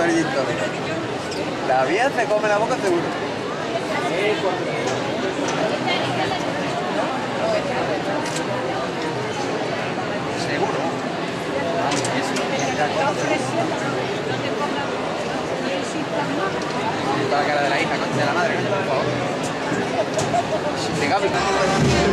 coger gin tonic. La vieja se come la boca seguro. Seguro. Está la cara de la hija, de la madre, por favor.